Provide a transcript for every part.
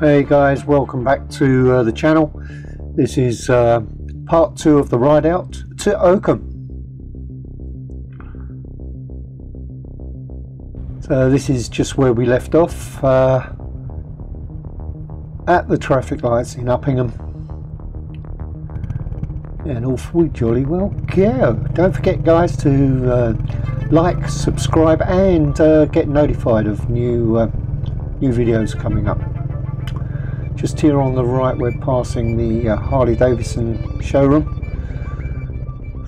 Hey guys, welcome back to the channel. This is part two of the ride out to Oakham. So this is just where we left off at the traffic lights in Uppingham. And off we jolly well go. Don't forget guys to like, subscribe and get notified of new videos coming up. Just here on the right we're passing the Harley-Davidson showroom.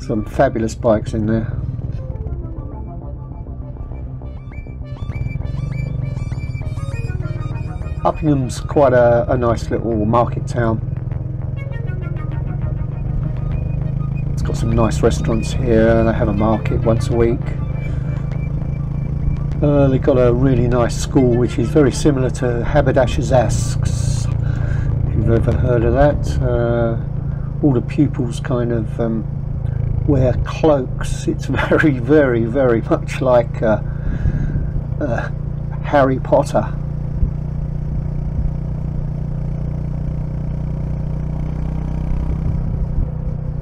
Some fabulous bikes in there. Uppingham's quite a nice little market town. It's got some nice restaurants here. They have a market once a week. They've got a really nice school which is very similar to Haberdashers' Asks. Ever heard of that? All the pupils kind of wear cloaks. It's very much like Harry Potter.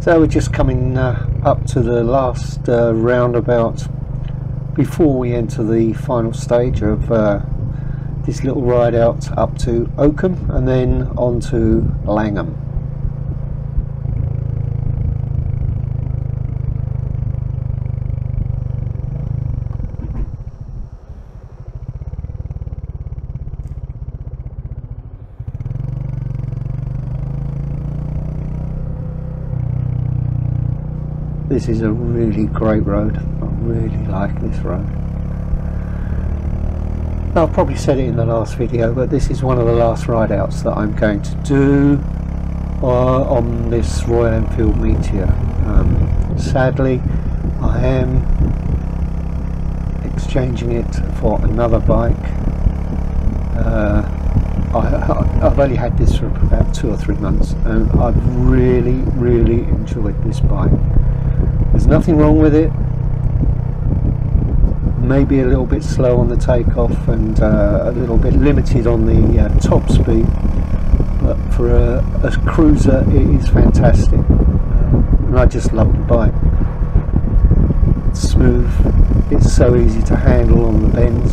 So we're just coming up to the last roundabout before we enter the final stage of this little ride out up to Oakham and then on to Langham. This is a really great road. I really like this road. I've probably said it in the last video, but this is one of the last ride outs that I'm going to do on this Royal Enfield Meteor. Sadly I am exchanging it for another bike. I've only had this for about 2 or 3 months and I've really enjoyed this bike. There's nothing wrong with it. Maybe a little bit slow on the takeoff and a little bit limited on the top speed, but for a cruiser it is fantastic, and I just love the bike. It's smooth, it's so easy to handle on the bends.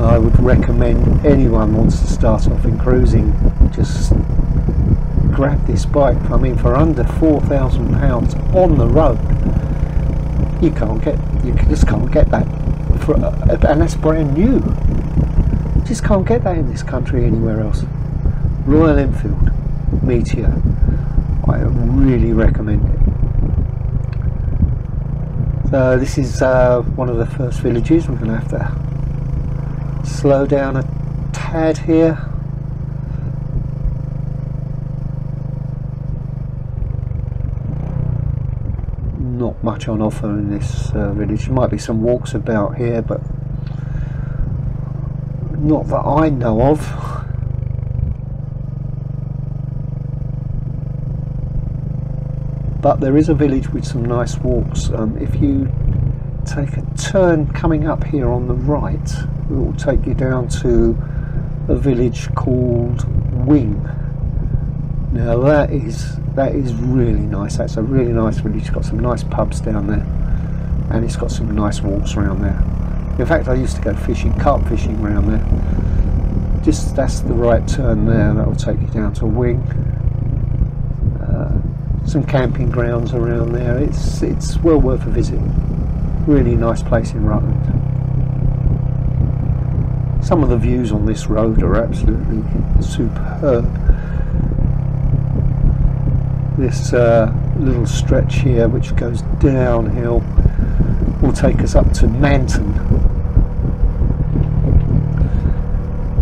I would recommend anyone wants to start off in cruising, just grab this bike. I mean, for under £4,000 on the road, you just can't get that, and that's brand new. You just can't get that in this country anywhere else. Royal Enfield Meteor, I really recommend it. So this is one of the first villages. We're going to have to slow down a tad here. Not much on offer in this village. There might be some walks about here, but not that I know of. But there is a village with some nice walks. If you take a turn coming up here on the right, it will take you down to a village called Wing. Now that is really nice. That's a really nice village. It's got some nice pubs down there and it's got some nice walks around there. In fact, I used to go fishing, carp fishing around there. Just that's the right turn there, that will take you down to Wing. Some camping grounds around there. It's well worth a visit. Really nice place in Rutland. Some of the views on this road are absolutely superb. This little stretch here which goes downhill will take us up to Manton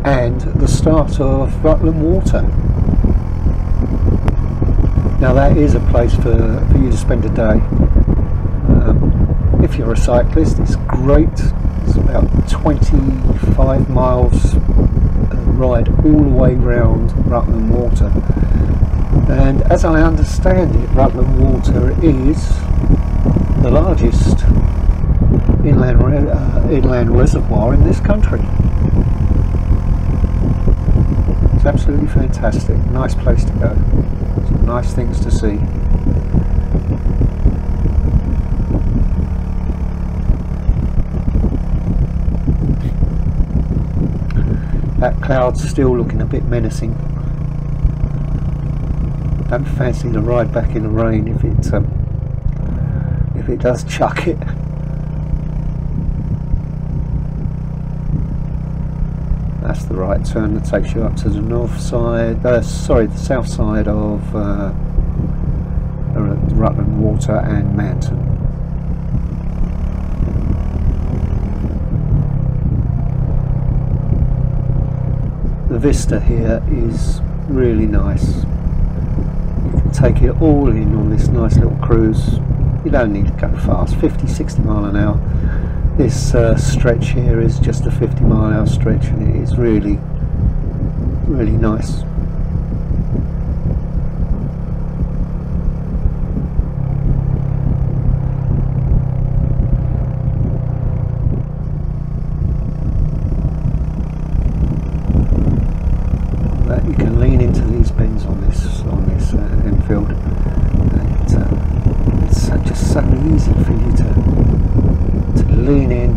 and the start of Rutland Water. Now that is a place for you to spend a day. If you're a cyclist, it's great. It's about 25 miles ride all the way round Rutland Water. And as I understand it, Rutland Water is the largest inland reservoir in this country. It's absolutely fantastic, nice place to go, some nice things to see. That cloud's still looking a bit menacing. Don't fancy the ride back in the rain if it does chuck it. That's the right turn that takes you up to the north side, sorry, the south side of Rutland Water and Manton. The vista here is really nice. You can take it all in on this nice little cruise. You don't need to go fast, 50-60 mile an hour. This stretch here is just a 50 mile an hour stretch, and it is really, really nice. But you can lean into these bends on this Enfield, and it's just so easy for you to lean in,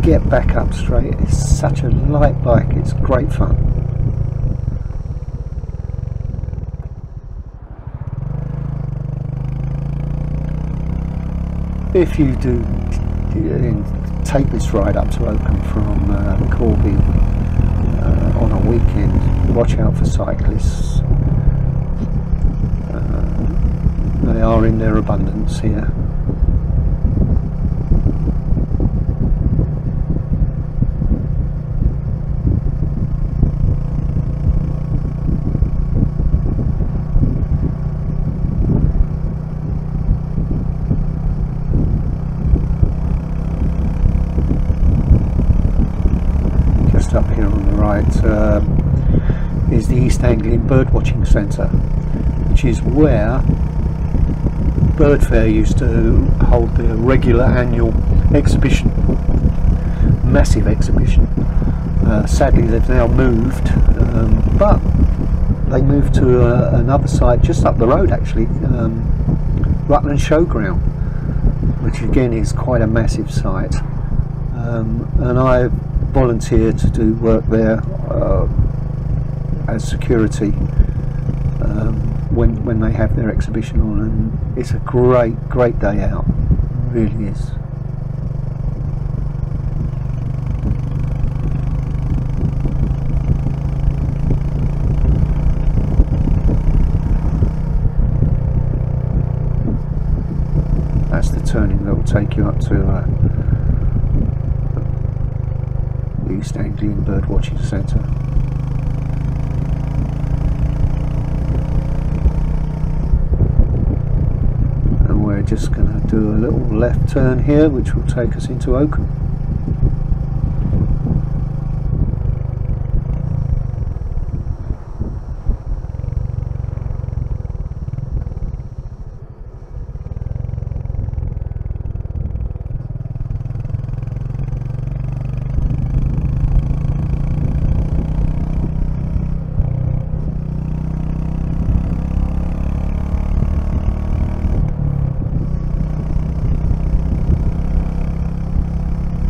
get back up straight. It's such a light bike, it's great fun. If you do take this ride up to Oakham from Corby on a weekend, watch out for cyclists. They are in their abundance here. Up here on the right is the East Anglian Bird Watching Centre, which is where Birdfair used to hold their regular annual exhibition, massive exhibition. Sadly they've now moved, but they moved to another site just up the road actually, Rutland Showground, which again is quite a massive site, and I volunteered to do work there as security when they have their exhibition on, and it's a great day out, it really is. That's the turning that will take you up to East Anglian Bird Watching Centre. And we're just going to do a little left turn here, which will take us into Oakham.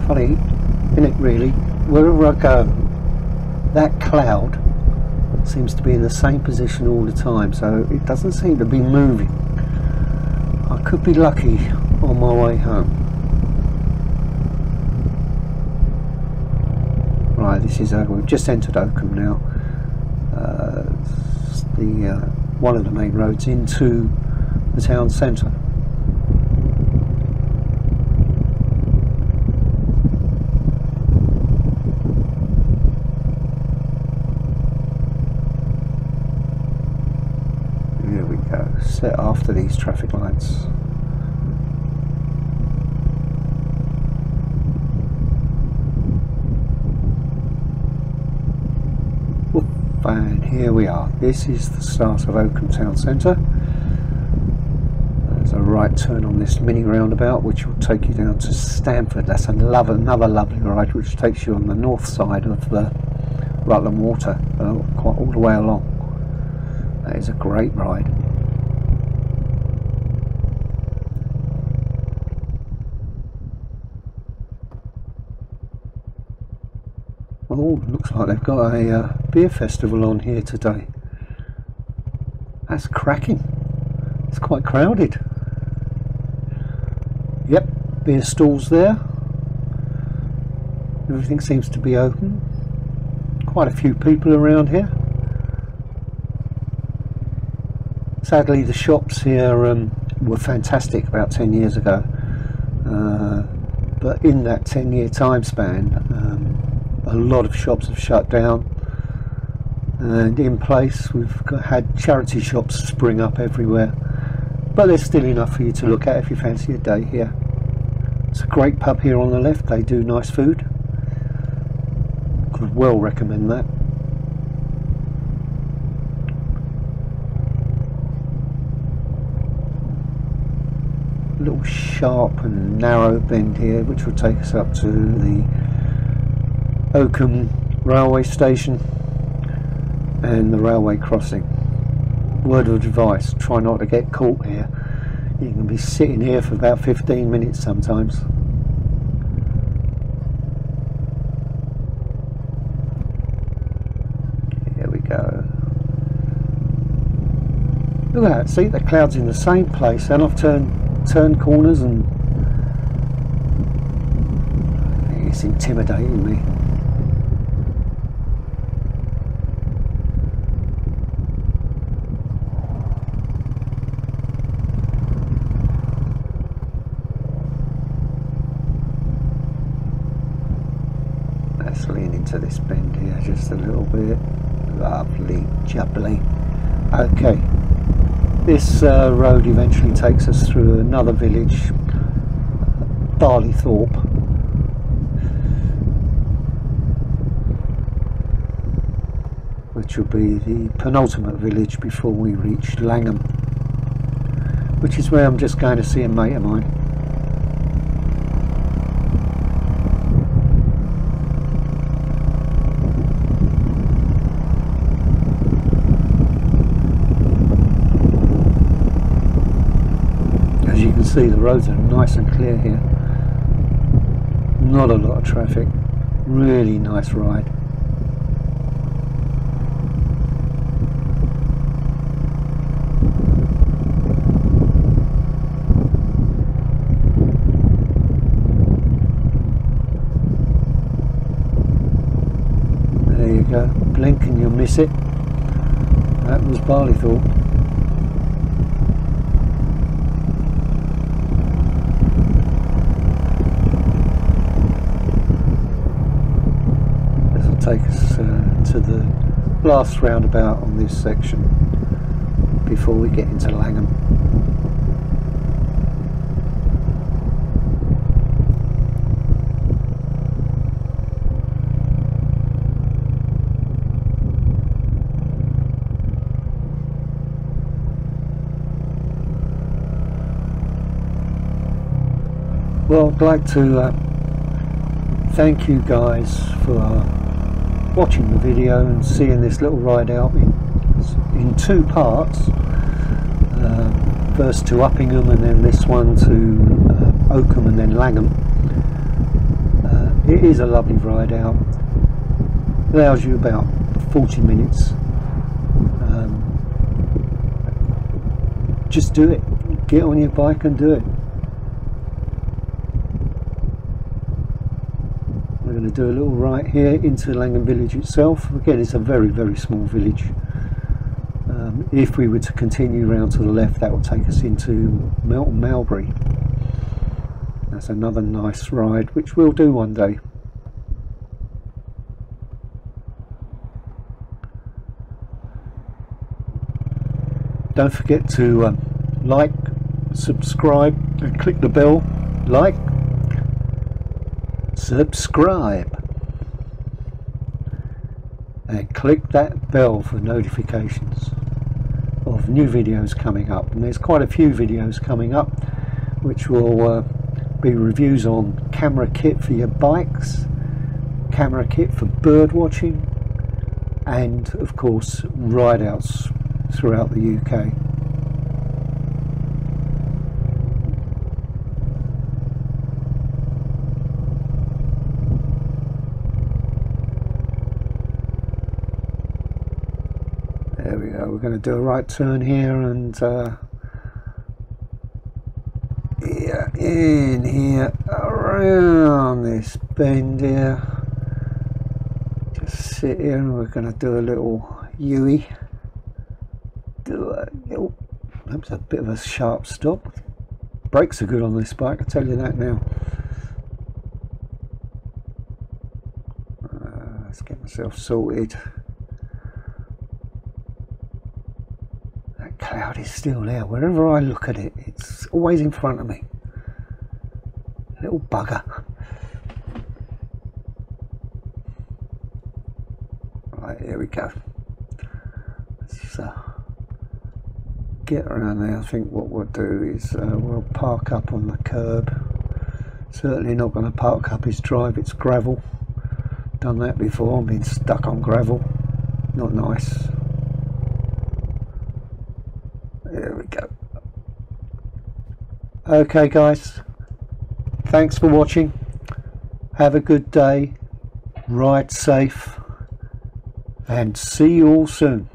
Funny, isn't it really? Wherever I go, that cloud seems to be in the same position all the time, so it doesn't seem to be moving. I could be lucky on my way home. Right, this is Oakham. We've just entered Oakham now. It's the one of the main roads into the town centre. Set after these traffic lights. Whoop, and here we are. This is the start of Oakham Town Centre. There's a right turn on this mini roundabout which will take you down to Stamford. That's another lovely ride which takes you on the north side of the Rutland Water quite all the way along. That is a great ride. Oh, looks like they've got a beer festival on here today. That's cracking. It's quite crowded. Yep, beer stalls there. Everything seems to be open. Quite a few people around here. Sadly, the shops here were fantastic about 10 years ago. But in that 10-year time span, a lot of shops have shut down, and in place we've had charity shops spring up everywhere, but there's still enough for you to look at if you fancy a day here. It's a great pub here on the left. They do nice food. Could well recommend that. A little sharp and narrow bend here which will take us up to the Oakham railway station and the railway crossing. Word of advice, try not to get caught here. You can be sitting here for about 15 minutes sometimes. Here we go. Look at that, see, the cloud's in the same place, and I've turned corners, and it's intimidating me. This bend here just a little bit. Lovely jubbly. Okay, this road eventually takes us through another village, Barleythorpe. Which will be the penultimate village before we reach Langham, which is where I'm just going to see a mate of mine. See, the roads are nice and clear here, not a lot of traffic, really nice ride. There you go, blink and you'll miss it. That was Barleythorpe. Take us to the last roundabout on this section before we get into Langham. Well, I'd like to thank you guys for watching the video and seeing this little ride out in two parts, first to Uppingham and then this one to Oakham and then Langham. It is a lovely ride out, allows you about 40 minutes. Just do it, get on your bike and do it. Going to do a little right here into Langham village itself. Again, it's a very, very small village. If we were to continue round to the left, that will take us into Melton Mowbray. That's another nice ride which we'll do one day. Don't forget to like, subscribe and click the bell. Like, subscribe and click that bell for notifications of new videos coming up, and there's quite a few videos coming up which will be reviews on camera kit for your bikes, camera kit for bird watching, and of course ride-outs throughout the UK. There we go, we're going to do a right turn here and yeah, in here, around this bend here, just sit here and we're going to do a little U-y, do a little, that was a bit of a sharp stop, brakes are good on this bike, I tell you that now. Let's get myself sorted. Cloud is still there. Wherever I look at it, it's always in front of me. Little bugger. Right, here we go. Let's get around there. I think what we'll do is we'll park up on the curb. Certainly not going to park up his drive. It's gravel. Done that before. I've been stuck on gravel. Not nice. Okay guys, thanks for watching, have a good day, ride safe, and see you all soon.